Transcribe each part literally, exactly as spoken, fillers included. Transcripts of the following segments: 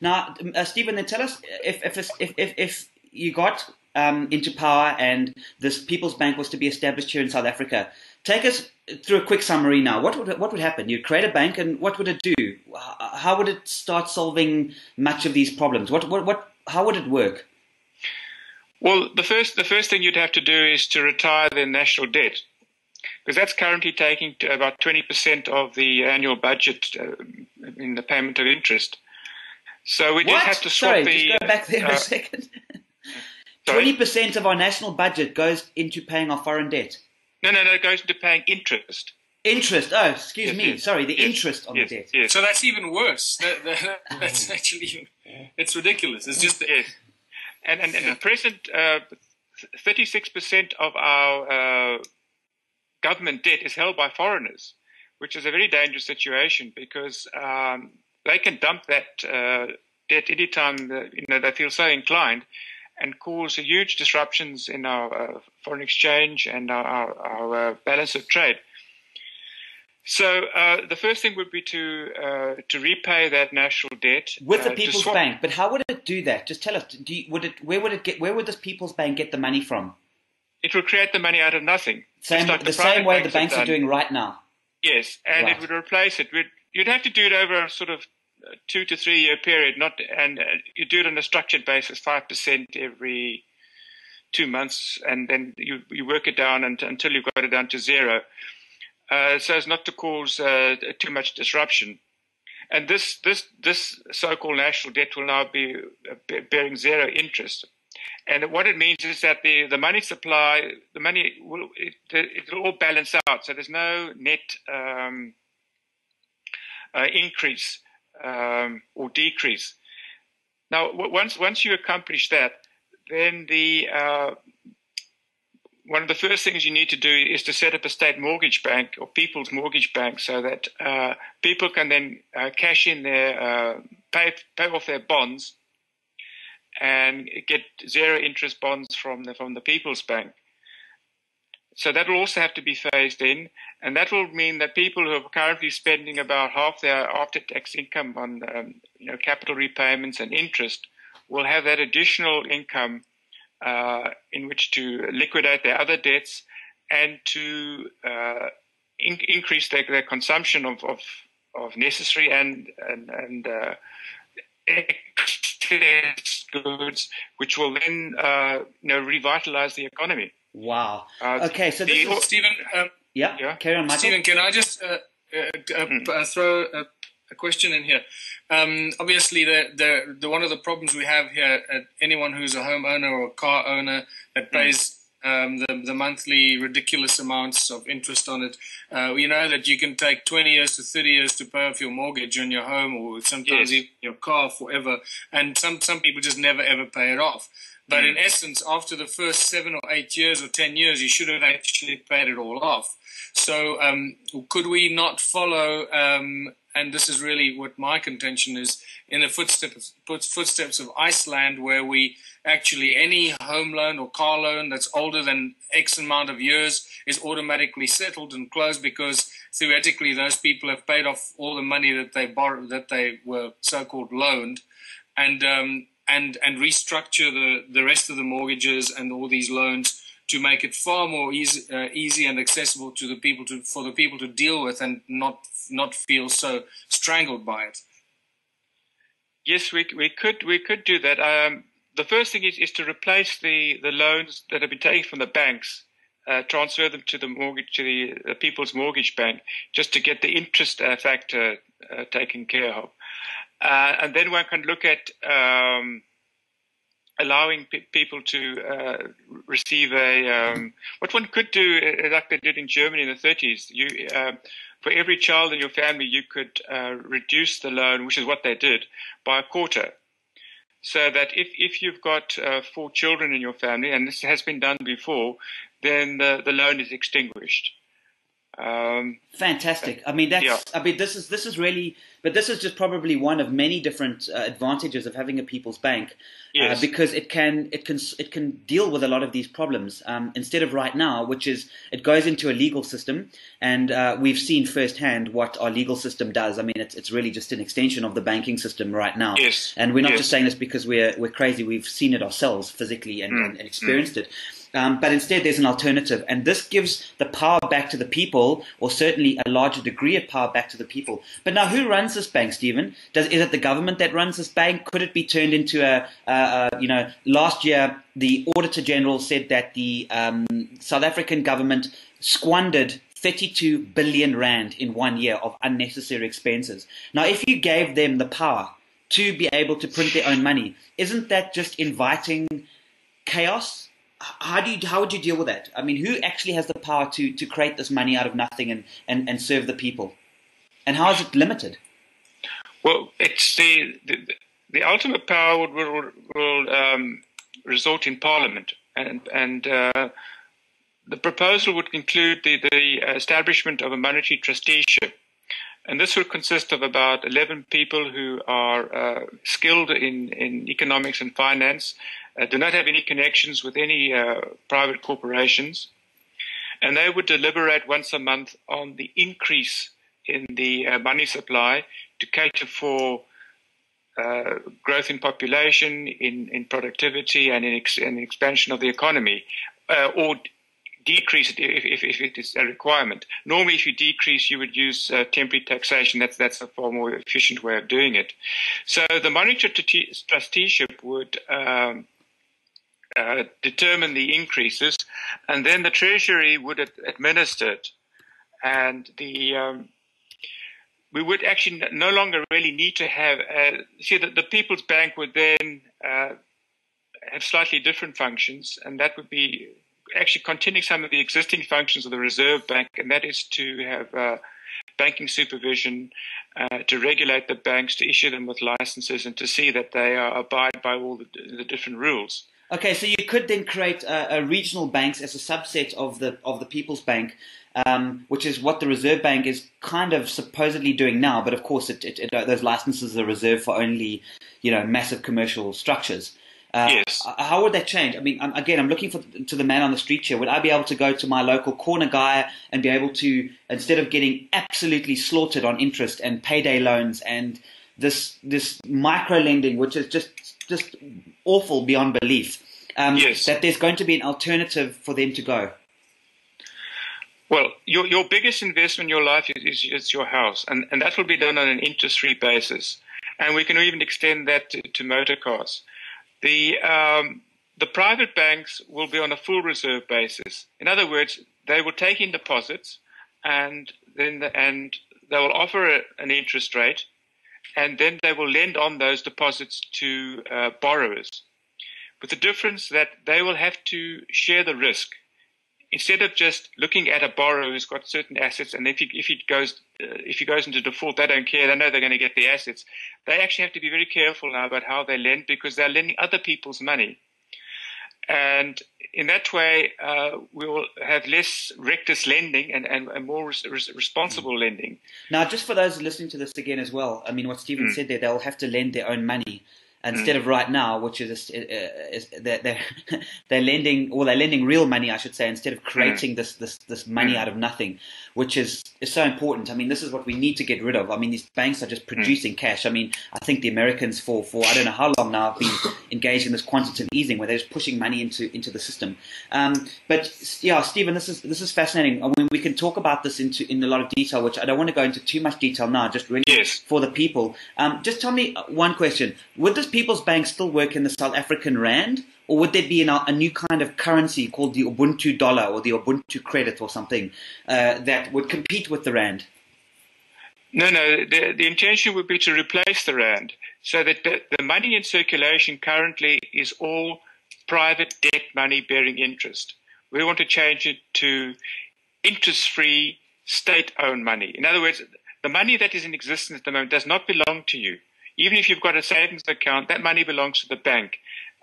Now, uh, Stephen, then tell us if if if if, if you got um, into power and this People's Bank was to be established here in South Africa, take us through a quick summary now. What would what would happen? You'd create a bank, and what would it do? How would it start solving much of these problems? What what what? How would it work? Well, the first the first thing you'd have to do is to retire the national debt, because that's currently taking to about twenty percent of the annual budget uh, in the payment of interest. So we just have to swap sorry, the. Just go back there uh, a second. twenty percent of our national budget goes into paying our foreign debt. No, no, no, it goes into paying interest. Interest. Oh, excuse yes, me. Yes, sorry, the yes, interest on yes, the debt. Yes. So that's even worse. That, that, that's actually, it's ridiculous. It's just. Yes. And, and, and at present, uh, thirty-six percent of our uh, government debt is held by foreigners, which is a very dangerous situation, because um, they can dump that uh, debt any time that, you know, they feel so inclined, and cause huge disruptions in our uh, foreign exchange and our, our, our uh, balance of trade. So uh, the first thing would be to uh, to repay that national debt with the uh, People's Bank. But how would it do that? Just tell us. Do you, would it? Where would it get? Where would this People's Bank get the money from? It would create the money out of nothing. Same, like the, the same way banks the banks are doing right now. Yes, and right. It would replace it. We'd, you'd have to do it over a sort of two to three year period. Not and uh, you do it on a structured basis, five percent every two months, and then you you work it down and, until you've got it down to zero. Uh, so as not to cause uh, too much disruption, and this this this so-called national debt will now be bearing zero interest, and what it means is that the the money supply, the money will it it'll all balance out. So there's no net um, uh, increase um, or decrease. Now, once once you accomplish that, then the uh, one of the first things you need to do is to set up a state mortgage bank or people's mortgage bank, so that uh, people can then uh, cash in their, uh, pay, pay off their bonds and get zero interest bonds from the, from the People's Bank. So that will also have to be phased in, and that will mean that people who are currently spending about half their after-tax income on um, you know, capital repayments and interest will have that additional income Uh, in which to liquidate their other debts and to uh, in increase their, their consumption of, of, of necessary and, and, and uh, excess goods, which will then uh, you know, revitalize the economy. Wow. Uh, okay, so this the, is... Stephen, um, yeah, yeah, carry on, Michael. Stephen, can I just uh, uh, mm. uh, throw... Uh, a question in here. Um, obviously, the, the the one of the problems we have here, uh, anyone who's a homeowner or a car owner that pays um, the, the monthly ridiculous amounts of interest on it, uh, we know that you can take twenty years to thirty years to pay off your mortgage on your home, or sometimes yes. even your car forever. And some, some people just never, ever pay it off. But in essence, after the first seven or eight years or ten years, you should have actually paid it all off. So um, could we not follow, um, and this is really what my contention is, in the footsteps, footsteps of Iceland, where we actually any home loan or car loan that's older than X amount of years is automatically settled and closed, because theoretically those people have paid off all the money that they borrowed, that they were so-called loaned. And... Um, And, and restructure the, the rest of the mortgages and all these loans to make it far more easy, uh, easy and accessible to the people to, for the people to deal with, and not not feel so strangled by it. Yes, we we could we could do that. Um, the first thing is is to replace the the loans that have been taken from the banks, uh, transfer them to the mortgage to the, the People's Mortgage Bank, just to get the interest uh, factor uh, taken care of. Uh, and then one can look at um, allowing pe people to uh, receive a um, what one could do, like they did in Germany in the thirties. You, uh, for every child in your family, you could uh, reduce the loan, which is what they did, by a quarter. So that if if you've got uh, four children in your family, and this has been done before, then the the loan is extinguished. Um, Fantastic. I mean, that's, yeah. I mean, this is, this is really, but this is just probably one of many different uh, advantages of having a people's bank, yes. uh, because it can, it can, it can deal with a lot of these problems, um, instead of right now, which is it goes into a legal system, and uh, we've seen firsthand what our legal system does. I mean, it's, it's really just an extension of the banking system right now. Yes. And we're not yes. just saying this because we're, we're crazy. We've seen it ourselves physically and, mm. and, and experienced mm. it. Um, but instead, there's an alternative, and this gives the power back to the people, or certainly a larger degree of power back to the people. But now, who runs this bank, Stephen? Does, is it the government that runs this bank? Could it be turned into a, a, a you know, last year the Auditor General said that the um, South African government squandered thirty-two billion rand in one year of unnecessary expenses. Now, if you gave them the power to be able to print their own money, isn't that just inviting chaos? How do you, how would you deal with that? I mean, who actually has the power to, to create this money out of nothing and, and, and serve the people? And how is it limited? Well, it's the the, the ultimate power will will um, result in Parliament, and and uh, the proposal would include the the establishment of a monetary trusteeship, and this would consist of about eleven people who are uh, skilled in in economics and finance. Uh, do not have any connections with any uh, private corporations, and they would deliberate once a month on the increase in the uh, money supply to cater for uh, growth in population, in, in productivity, and in ex and expansion of the economy, uh, or decrease it if, if, if it is a requirement. Normally, if you decrease, you would use uh, temporary taxation. That's that's a far more efficient way of doing it. So the monetary trusteeship would um, Uh, determine the increases, and then the Treasury would ad administer it, and the um, we would actually no longer really need to have uh, see that the People's Bank would then uh, have slightly different functions, and that would be actually continuing some of the existing functions of the Reserve Bank, and that is to have uh, banking supervision, uh, to regulate the banks, to issue them with licenses, and to see that they are abide by all the, the different rules. Okay, so you could then create uh, a regional banks as a subset of the of the People's Bank, um, which is what the Reserve Bank is kind of supposedly doing now. But of course, it, it, it, those licenses are reserved for only, you know, massive commercial structures. Uh, yes. How would that change? I mean, I'm, again, I'm looking for to the man on the street here. Would I be able to go to my local corner guy and be able to, instead of getting absolutely slaughtered on interest and payday loans and this this micro lending, which is just just awful beyond belief, um, yes. that there's going to be an alternative for them to go? Well, your, your biggest investment in your life is, is, is your house, and, and that will be done on an interest-free basis. And we can even extend that to, to motor cars. The, um, the private banks will be on a full reserve basis. In other words, they will take in deposits, and then the, and they will offer a, an interest rate, and then they will lend on those deposits to uh, borrowers, with the difference that they will have to share the risk. Instead of just looking at a borrower who's got certain assets, and if he, if he goes uh, if he goes into default, they don't care. They know they're going to get the assets. They actually have to be very careful now about how they lend, because they're lending other people's money. And in that way, uh, we will have less reckless lending and, and, and more res responsible mm. lending. Now, just for those listening to this again as well, I mean, what Stephen mm. said there, they'll have to lend their own money instead mm. of right now, which is, uh, is they're, they're, they're lending, or they're lending real money, I should say, instead of creating mm. this, this, this money mm. out of nothing, which is, is so important. I mean, this is what we need to get rid of. I mean, these banks are just producing mm. cash. I mean, I think the Americans for, for I don't know how long now have been engaged in this quantitative easing where they're just pushing money into, into the system. Um, but yeah, Stephen, this is, this is fascinating. I mean, we can talk about this into, in a lot of detail, which I don't want to go into too much detail now, just really yes. for the people. Um, just tell me one question. Would this People's Bank still work in the South African rand, or would there be an, a new kind of currency called the Ubuntu dollar or the Ubuntu credit or something uh, that would compete with the rand? No, no. The, the intention would be to replace the rand, so that the, the money in circulation currently is all private debt money bearing interest. We want to change it to interest-free state-owned money. In other words, the money that is in existence at the moment does not belong to you. Even if you've got a savings account, that money belongs to the bank.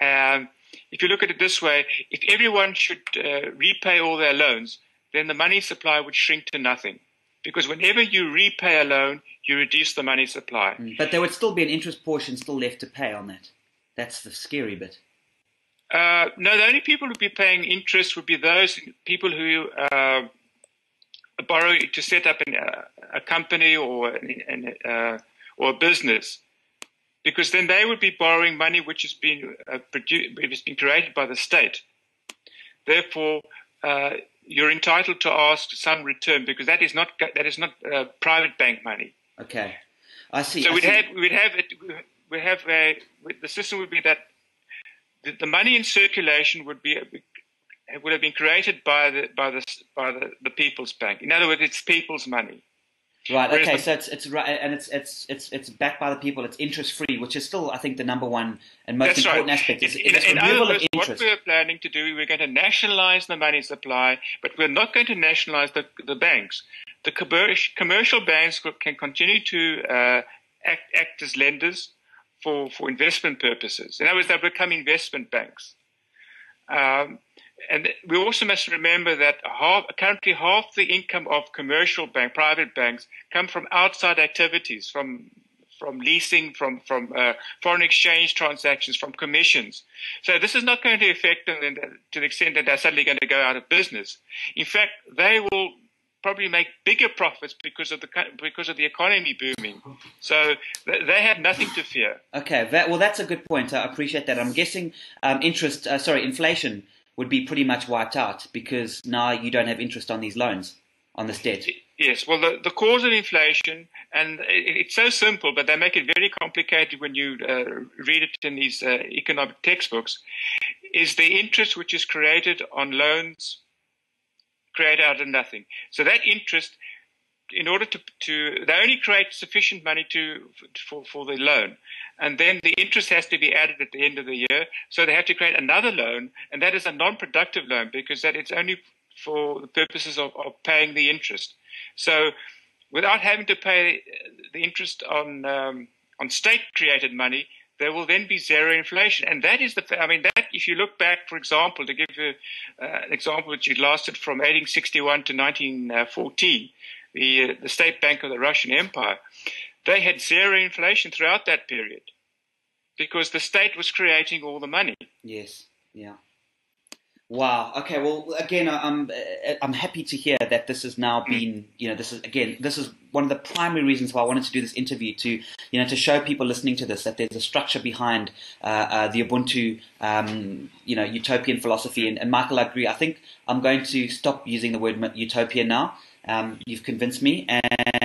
Um, if you look at it this way, if everyone should uh, repay all their loans, then the money supply would shrink to nothing. Because whenever you repay a loan, you reduce the money supply. Mm. But there would still be an interest portion still left to pay on that. That's the scary bit. Uh, no, the only people who would be paying interest would be those people who uh, borrow to set up an, uh, a company or, an, uh, or a business. Because then they would be borrowing money which has been, uh, produced, which has been created by the state. Therefore, uh, you're entitled to ask some return because that is not that is not uh, private bank money. Okay, I see. So I we'd, see. Have, we'd have it, we'd have a, the system would be that the, the money in circulation would be would have been created by the by the by the, the People's Bank. In other words, it's people's money. Right. Whereas okay. The, so it's it's right, and it's it's it's it's backed by the people. It's interest free, which is still, I think, the number one and most important right. aspect. Is, in, is in other words, what we're planning to do, we're going to nationalize the money supply, but we're not going to nationalize the the banks. The commercial banks can continue to uh, act act as lenders for for investment purposes. In other words, they'll become investment banks. Um, And we also must remember that half, currently half the income of commercial bank, private banks, come from outside activities, from from leasing, from from uh, foreign exchange transactions, from commissions. So this is not going to affect them to the extent that they're suddenly going to go out of business. In fact, they will probably make bigger profits because of the because of the economy booming. So they had nothing to fear. Okay, that, well, that's a good point. I appreciate that. I'm guessing um, interest, uh, sorry, inflation would be pretty much wiped out because now you don't have interest on these loans, on this debt. Yes, well, the, the cause of inflation, and it, it's so simple, but they make it very complicated when you uh, read it in these uh, economic textbooks, is the interest which is created on loans created out of nothing. So that interest, in order to, to they only create sufficient money to for, for the loan. And then the interest has to be added at the end of the year. So they have to create another loan, and that is a non-productive loan because that it's only for the purposes of, of paying the interest. So without having to pay the interest on um, on state-created money, there will then be zero inflation. And that is the – I mean, that if you look back, for example, to give you uh, an example which lasted from eighteen sixty-one to nineteen fourteen, the, uh, the State Bank of the Russian Empire – they had zero inflation throughout that period because the state was creating all the money. Yes, yeah. Wow. Okay, well, again, I'm, I'm happy to hear that this has now been, you know, this is, again, this is one of the primary reasons why I wanted to do this interview, to, you know, to show people listening to this that there's a structure behind uh, uh, the Ubuntu, um, you know, utopian philosophy. And, and Michael, I agree. I think I'm going to stop using the word utopia now. Um, you've convinced me. And